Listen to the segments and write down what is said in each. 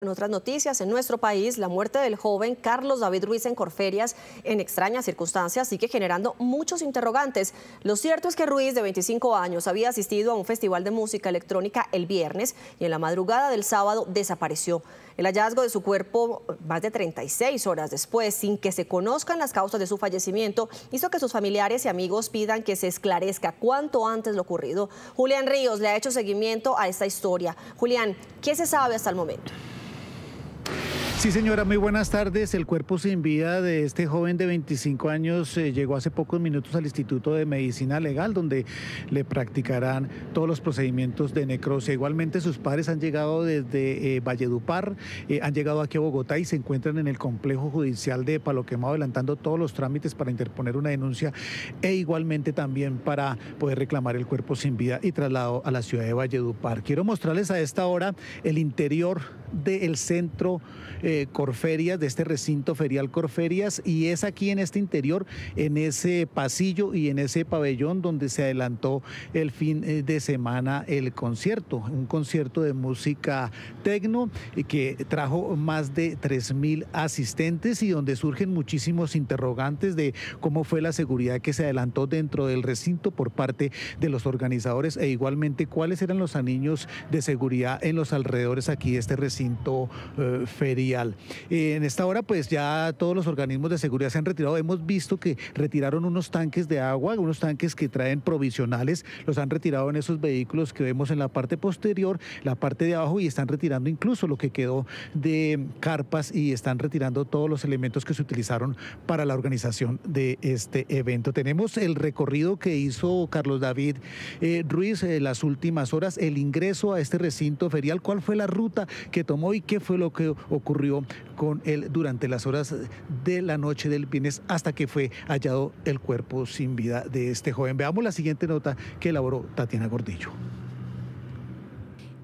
En otras noticias, en nuestro país, la muerte del joven Carlos David Ruiz en Corferias en extrañas circunstancias sigue generando muchos interrogantes. Lo cierto es que Ruiz, de 25 años, había asistido a un festival de música electrónica el viernes y en la madrugada del sábado desapareció. El hallazgo de su cuerpo más de 36 horas después, sin que se conozcan las causas de su fallecimiento, hizo que sus familiares y amigos pidan que se esclarezca cuanto antes lo ocurrido. Julián Ríos le ha hecho seguimiento a esta historia. Julián, ¿qué se sabe hasta el momento? Sí, señora, muy buenas tardes. El cuerpo sin vida de este joven de 25 años llegó hace pocos minutos al Instituto de Medicina Legal, donde le practicarán todos los procedimientos de necrosia. Igualmente, sus padres han llegado desde Valledupar, han llegado aquí a Bogotá y se encuentran en el complejo judicial de Paloquemao, adelantando todos los trámites para interponer una denuncia e igualmente también para poder reclamar el cuerpo sin vida y trasladado a la ciudad de Valledupar. Quiero mostrarles a esta hora el interior del centro Corferias, de este recinto ferial Corferias, y es aquí en este interior, en ese pasillo y en ese pabellón donde se adelantó el fin de semana el concierto, un concierto de música tecno que trajo más de 3.000 asistentes y donde surgen muchísimos interrogantes de cómo fue la seguridad que se adelantó dentro del recinto por parte de los organizadores e igualmente cuáles eran los anillos de seguridad en los alrededores aquí de este recinto ferial. En esta hora pues ya todos los organismos de seguridad se han retirado, hemos visto que retiraron unos tanques de agua, unos tanques que traen provisionales, los han retirado en esos vehículos que vemos en la parte posterior, la parte de abajo, y están retirando incluso lo que quedó de carpas y están retirando todos los elementos que se utilizaron para la organización de este evento. Tenemos el recorrido que hizo Carlos David Ruiz en las últimas horas, el ingreso a este recinto ferial, cuál fue la ruta que tomó y qué fue lo que ocurrió con él durante las horas de la noche del viernes hasta que fue hallado el cuerpo sin vida de este joven. Veamos la siguiente nota que elaboró Tatiana Gordillo.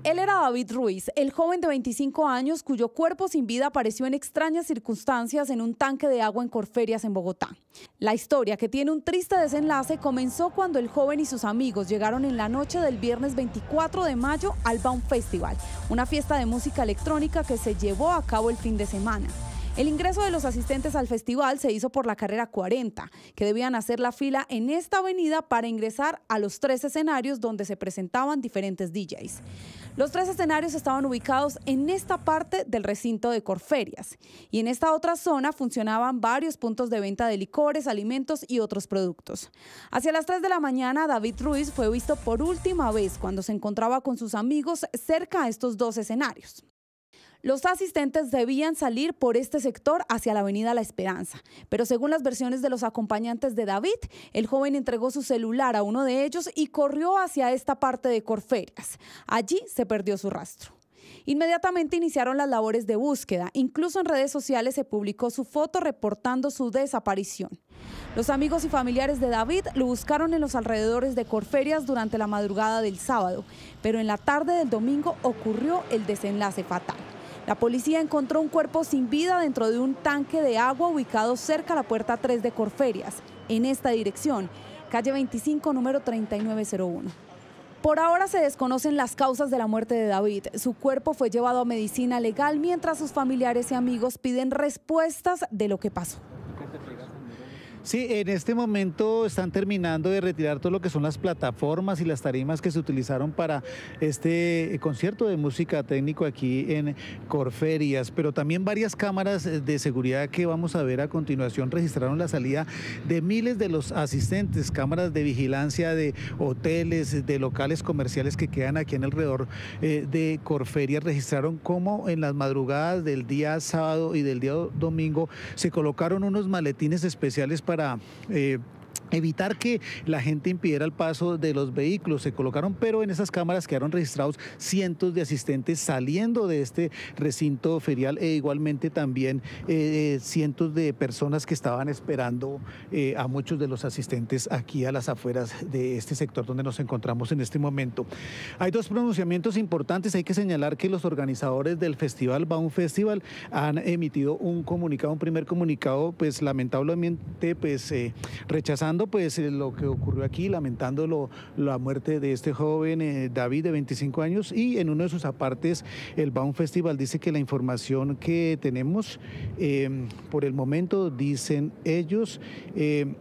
Él era David Ruiz, el joven de 25 años cuyo cuerpo sin vida apareció en extrañas circunstancias en un tanque de agua en Corferias, en Bogotá. La historia, que tiene un triste desenlace, comenzó cuando el joven y sus amigos llegaron en la noche del viernes 24 de mayo al Baum Festival, una fiesta de música electrónica que se llevó a cabo el fin de semana. El ingreso de los asistentes al festival se hizo por la carrera 40, que debían hacer la fila en esta avenida para ingresar a los 3 escenarios donde se presentaban diferentes DJs. Los 3 escenarios estaban ubicados en esta parte del recinto de Corferias y en esta otra zona funcionaban varios puntos de venta de licores, alimentos y otros productos. Hacia las 3 de la mañana, David Ruiz fue visto por última vez cuando se encontraba con sus amigos cerca a estos 2 escenarios. Los asistentes debían salir por este sector hacia la avenida La Esperanza, pero según las versiones de los acompañantes de David, el joven entregó su celular a uno de ellos y corrió hacia esta parte de Corferias. Allí se perdió su rastro. Inmediatamente iniciaron las labores de búsqueda, incluso en redes sociales se publicó su foto reportando su desaparición. Los amigos y familiares de David lo buscaron en los alrededores de Corferias durante la madrugada del sábado, pero en la tarde del domingo ocurrió el desenlace fatal. La policía encontró un cuerpo sin vida dentro de un tanque de agua ubicado cerca a la puerta 3 de Corferias, en esta dirección, calle 25, número 3901. Por ahora se desconocen las causas de la muerte de David. Su cuerpo fue llevado a medicina legal mientras sus familiares y amigos piden respuestas de lo que pasó. Sí, en este momento están terminando de retirar todo lo que son las plataformas y las tarimas que se utilizaron para este concierto de música técnico aquí en Corferias, pero también varias cámaras de seguridad que vamos a ver a continuación registraron la salida de miles de los asistentes, cámaras de vigilancia de hoteles, de locales comerciales que quedan aquí en alrededor de Corferias, registraron cómo en las madrugadas del día sábado y del día domingo se colocaron unos maletines especiales para evitar que la gente impidiera el paso de los vehículos. Se colocaron, pero en esas cámaras quedaron registrados cientos de asistentes saliendo de este recinto ferial e igualmente también cientos de personas que estaban esperando a muchos de los asistentes aquí a las afueras de este sector donde nos encontramos en este momento. Hay 2 pronunciamientos importantes. Hay que señalar que los organizadores del festival Baum Festival han emitido un comunicado, un primer comunicado, pues lamentablemente rechazando lamentando pues lo que ocurrió aquí, lamentando la muerte de este joven David de 25 años, y en uno de sus apartes el Baum Festival dice que la información que tenemos por el momento, dicen ellos,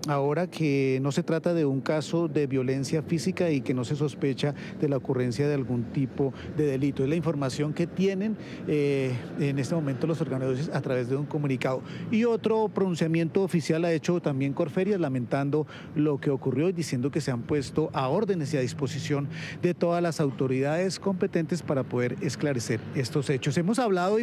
ahora que no se trata de un caso de violencia física y que no se sospecha de la ocurrencia de algún tipo de delito. Es la información que tienen en este momento los organizadores a través de un comunicado. Y otro pronunciamiento oficial ha hecho también Corferias, lamentando lo que ocurrió y diciendo que se han puesto a órdenes y a disposición de todas las autoridades competentes para poder esclarecer estos hechos. Hemos hablado